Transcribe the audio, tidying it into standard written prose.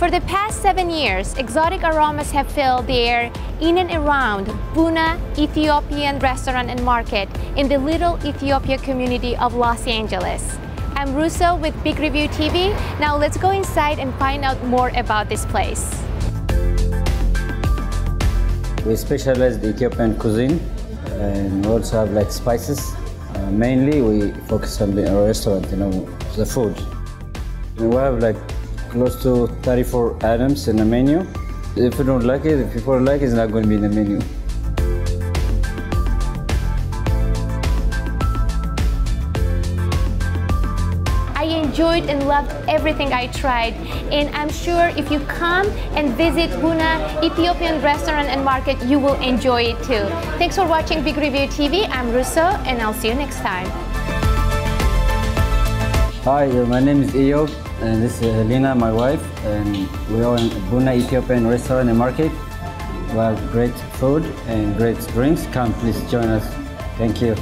For the past 7 years, exotic aromas have filled the air in and around Buna Ethiopian restaurant and market in the Little Ethiopia community of Los Angeles. I'm Russo with Big Review TV. Now let's go inside and find out more about this place. We specialize in Ethiopian cuisine and also have like spices. Mainly we focus on the restaurant, you know, the food. We have like close to 34 items in the menu. If you don't like it, if people like it, it's not going to be in the menu. I enjoyed and loved everything I tried, and I'm sure if you come and visit Buna Ethiopian restaurant and market, you will enjoy it too. Thanks for watching Big Review TV. I'm Russo, and I'll see you next time. Hi, my name is Eyob, and this is Lina, my wife, and we are in Buna Ethiopian restaurant and market. We have great food and great drinks. Come, please join us. Thank you.